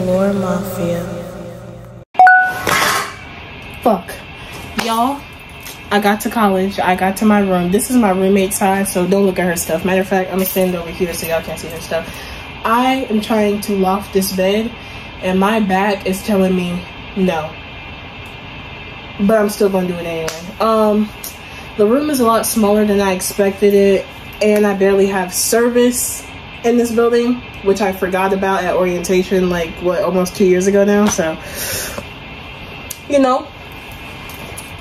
Lore Mafia. Fuck. Y'all, I got to college. I got to my room. This is my roommate's side, so don't look at her stuff. Matter of fact, I'm going to stand over here so y'all can't see her stuff. I am trying to loft this bed, and my back is telling me no. But I'm still going to do it anyway. The room is a lot smaller than I expected it, and I barely have service in this building, which I forgot about at orientation, like, what, almost 2 years ago now. So, you know,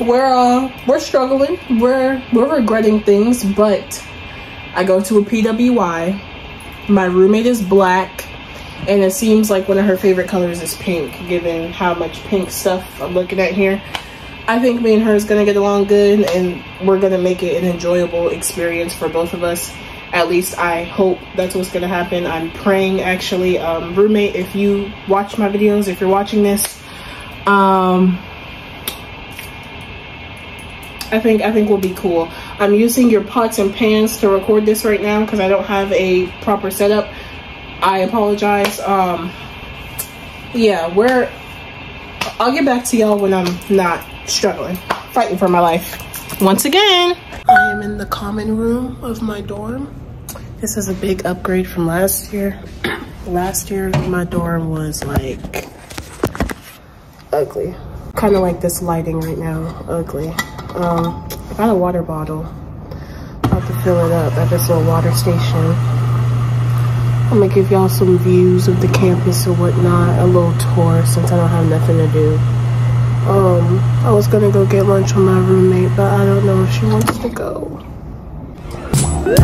we're struggling, we're regretting things, but I go to a PWI. My roommate is black, and it seems like one of her favorite colors is pink, given how much pink stuff I'm looking at here. I think me and her is gonna get along good, and we're gonna make it an enjoyable experience for both of us. At least I hope that's what's gonna happen. I'm praying, actually. Roommate, if you watch my videos, if you're watching this, I think we'll be cool. I'm using your pots and pans to record this right now because I don't have a proper setup. I apologize. Yeah, I'll get back to y'all when I'm not struggling, fighting for my life. Once again, I am in the common room of my dorm. This is a big upgrade from last year. Last year, my dorm was like ugly. Kind of like this lighting right now, ugly. I got a water bottle. I'll have to fill it up at this little water station. I'm gonna give y'all some views of the campus and whatnot, a little tour since I don't have nothing to do. I was gonna go get lunch with my roommate, but I don't know if she wants to go. Now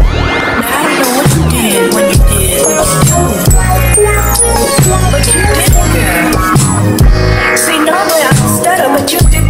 I know what you did when you did. But you did it. See, normally I don't stutter, but you didn't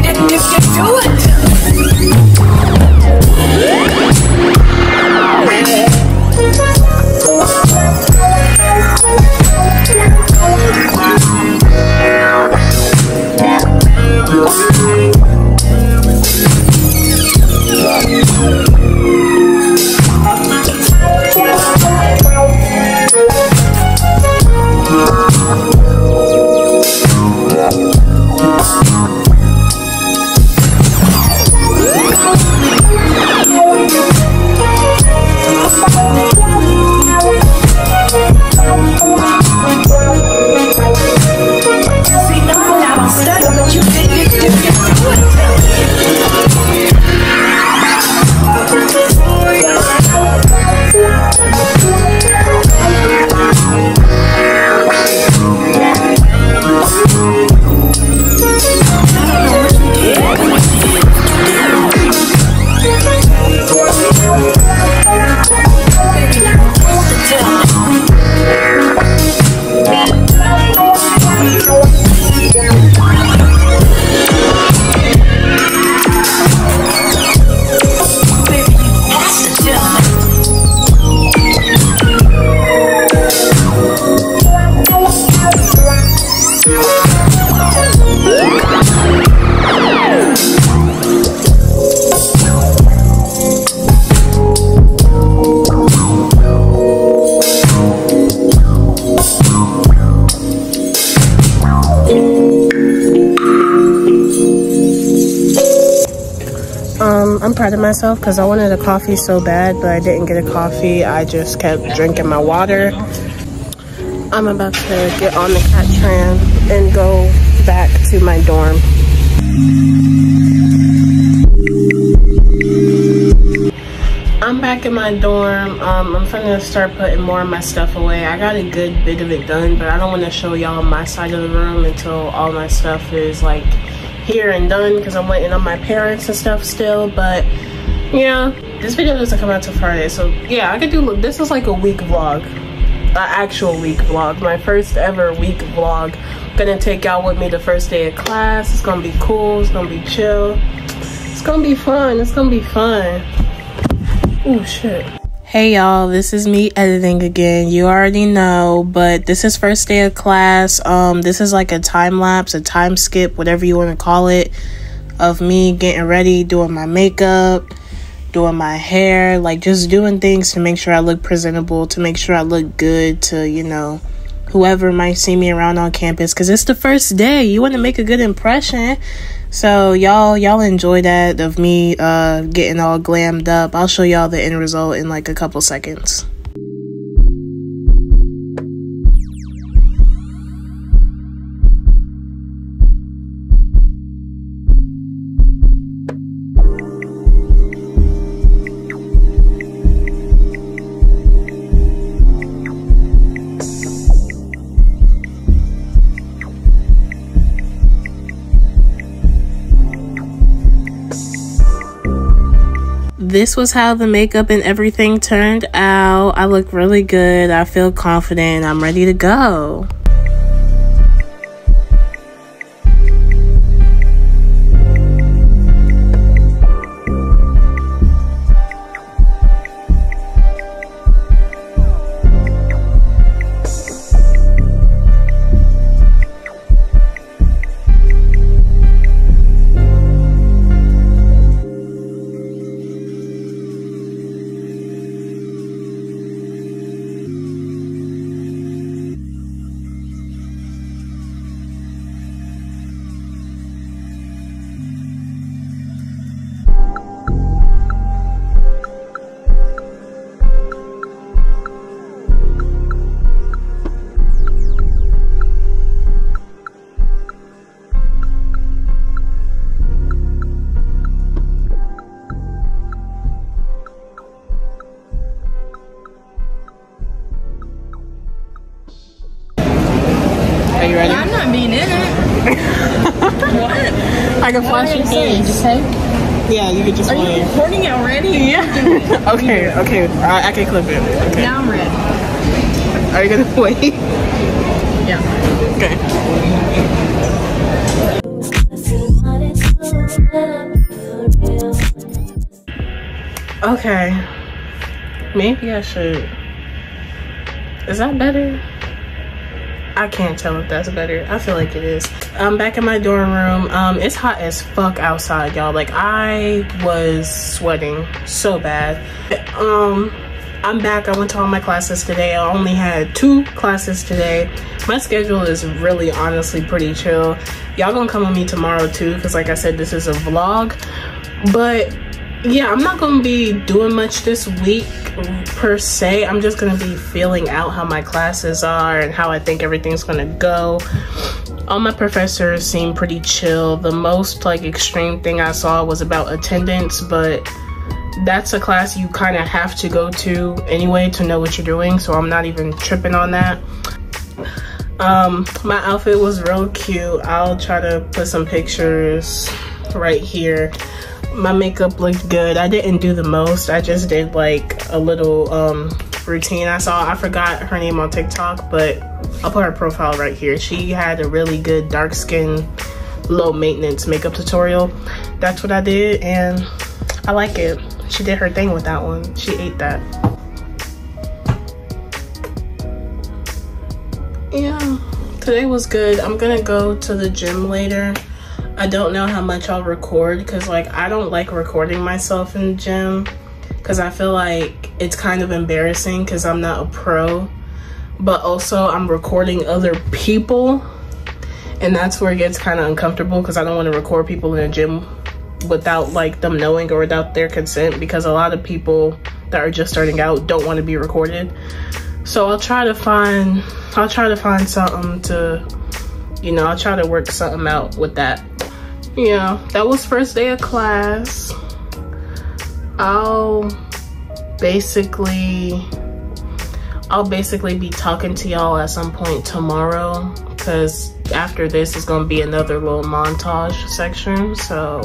I'm proud of myself because I wanted a coffee so bad, but I didn't get a coffee. I just kept drinking my water. I'm about to get on the cat tram and go back to my dorm. I'm back in my dorm. I'm finna start putting more of my stuff away. I got a good bit of it done, but I don't want to show y'all my side of the room until all my stuff is like here and done, because I'm waiting on my parents and stuff still. But yeah, this video doesn't come out till Friday, so yeah, I could do, this is like a week vlog, an actual week vlog, my first ever week vlog. I'm gonna take y'all with me the first day of class. It's gonna be cool, it's gonna be chill, it's gonna be fun, it's gonna be fun. Oh shit. Hey y'all, this is me editing again. You already know, but this is first day of class. This is like a time lapse, a time skip, whatever you want to call it, of me getting ready, doing my makeup, doing my hair, like just doing things to make sure I look presentable, to make sure I look good, to, you know, whoever might see me around on campus, because it's the first day. You want to make a good impression. So y'all enjoy that of me getting all glammed up. I'll show y'all the end result in like a couple seconds. This was how the makeup and everything turned out. I look really good. I feel confident. I'm ready to go. I can flash your page. Yeah, you could just wave. Are you recording already? Yeah. Okay. I can clip it. Okay. Now I'm red. Are you gonna wait? Yeah. Okay. Okay. Maybe I should. Is that better? I can't tell if that's better. I feel like it is. I'm back in my dorm room. It's hot as fuck outside, y'all. Like, I was sweating so bad. I'm back. I went to all my classes today. I only had 2 classes today. My schedule is really honestly pretty chill. Y'all gonna come with me tomorrow too, because like I said, this is a vlog. But yeah, I'm not gonna be doing much this week per se. I'm just gonna be feeling out how my classes are and how I think everything's gonna go. All my professors seem pretty chill. The most like extreme thing I saw was about attendance, but that's a class you kind of have to go to anyway to know what you're doing, so I'm not even tripping on that. My outfit was real cute. I'll try to put some pictures right here. My makeup looked good. I didn't do the most. I just did like a little routine I saw. I forgot her name on TikTok, but I'll put her profile right here. She had a really good dark skin, low maintenance makeup tutorial. That's what I did, and I like it. She did her thing with that one. She ate that. Yeah, today was good. I'm gonna go to the gym later. I don't know how much I'll record, because like I don't like recording myself in the gym, because I feel like it's kind of embarrassing because I'm not a pro, but also I'm recording other people, and that's where it gets kind of uncomfortable, because I don't want to record people in the gym without like them knowing or without their consent, because a lot of people that are just starting out don't want to be recorded. So I'll try to find something to, you know, I'll try to work something out with that. Yeah, that was first day of class. I'll basically be talking to y'all at some point tomorrow, because after this is gonna be another little montage section. So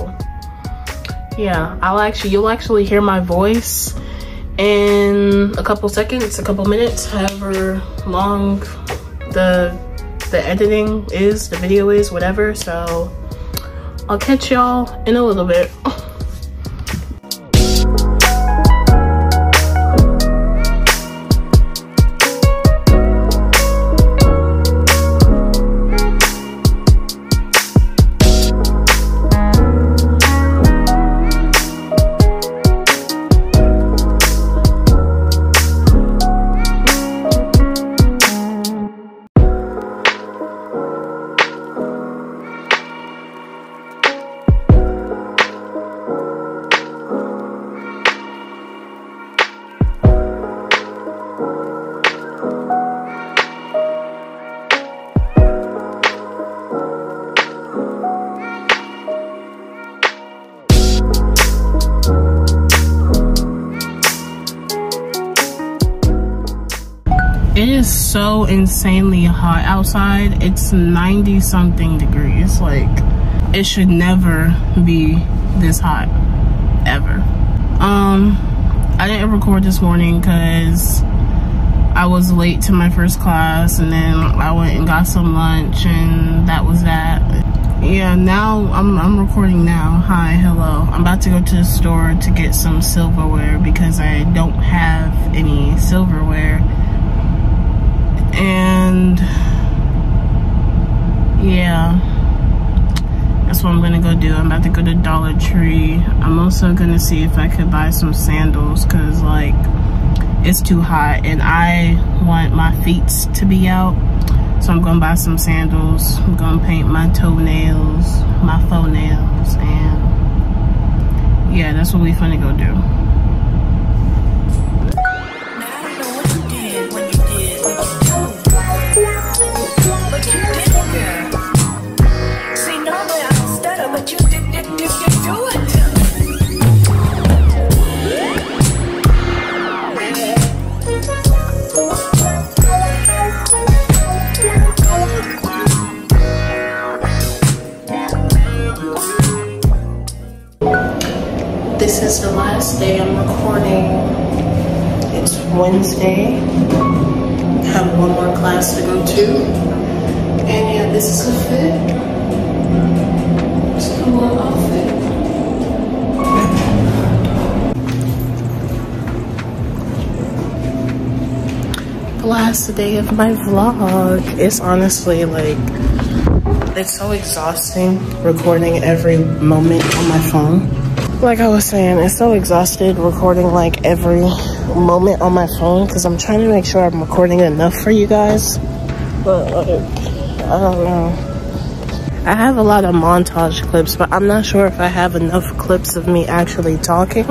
yeah, you'll actually hear my voice in a couple seconds, a couple minutes, however long the editing is, the video is, whatever. So I'll catch y'all in a little bit. so insanely hot outside. It's 90 something degrees. Like, it should never be this hot, ever. I didn't record this morning because I was late to my first class, and then I went and got some lunch, and that was that. Yeah, now I'm recording now. Hi, hello. I'm about to go to the store to get some silverware because I don't have any silverware. And yeah, that's what I'm gonna go do. I'm about to go to Dollar Tree. I'm also gonna see if I could buy some sandals, cause like, it's too hot and I want my feet to be out. So I'm gonna buy some sandals. I'm gonna paint my toenails, my faux nails, and yeah, that's what we finna go do. This is the last day I'm recording. It's Wednesday. I have one more class to go to. And yeah, this is the fit. It's a little outfit. Last day of my vlog. It's honestly like, it's so exhausting recording every moment on my phone. Like I was saying, it's so exhausted recording like every moment on my phone because I'm trying to make sure I'm recording enough for you guys. But like, I don't know. I have a lot of montage clips, but I'm not sure if I have enough clips of me actually talking.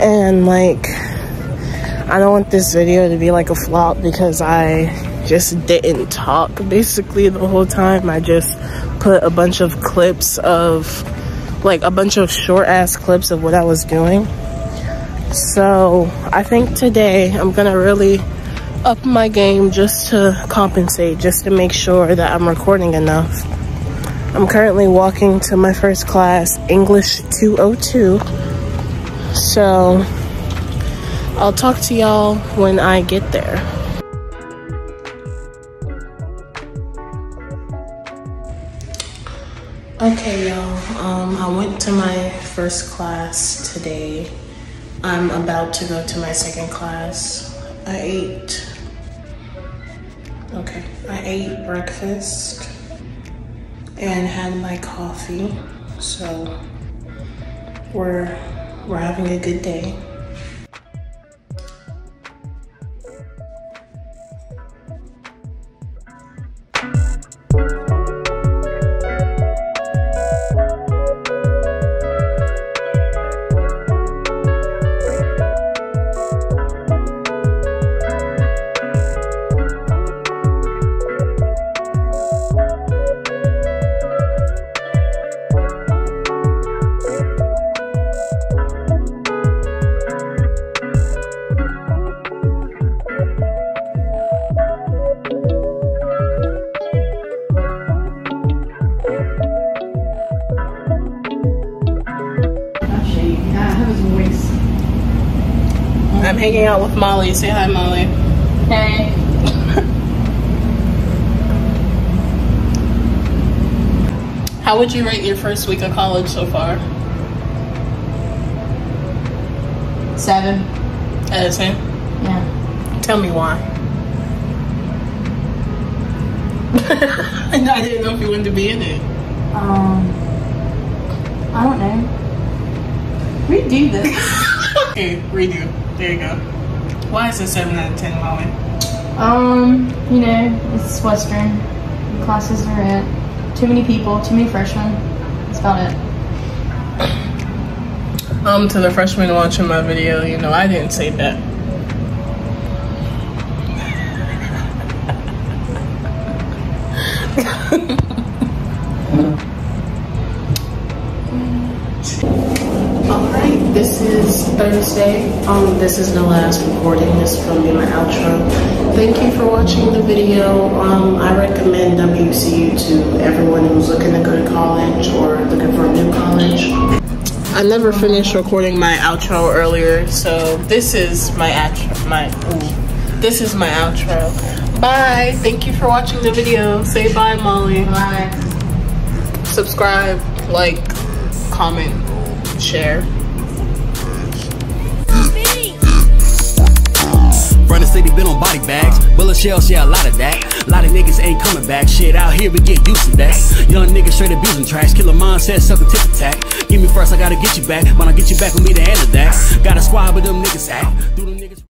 And like, I don't want this video to be like a flop because I just didn't talk basically the whole time. I just put a bunch of clips of like a bunch of short ass clips of what I was doing. So I think today I'm gonna really up my game just to compensate, just to make sure that I'm recording enough. I'm currently walking to my first class, English 202. So I'll talk to y'all when I get there. Okay, y'all, I went to my first class today. I'm about to go to my second class. I ate breakfast and had my coffee. So we're having a good day. I'm hanging out with Molly. Say hi, Molly. Hey. How would you rate your first week of college so far? 7. Out of 10? Yeah. Tell me why. I didn't know if you wanted to be in it. I don't know. Redo this. Okay, redo. There you go. Why is it 7 out of 10, Molly? You know, it's Western. The classes are it. Too many people, too many freshmen. That's about it. To the freshmen watching my video, you know, I didn't say that. All right. This is Thursday. This is the last recording. This is going to be my outro. Thank you for watching the video. I recommend WCU to everyone who's looking to go to college or looking for a new college. I never finished recording my outro earlier, so this is my outro. This is my outro. Bye. Thank you for watching the video. Say bye, Molly. Bye. Subscribe, like, comment, share. Run the city, been on body bags. Bullet shells, yeah, a lot of that. A lot of niggas ain't coming back. Shit, out here we get used to that. Young niggas straight abusing tracks. Killer mindset, sucker tip attack. Give me first, I gotta get you back. When I get you back, with me the end of that. Got a squad with them niggas out. Do them niggas.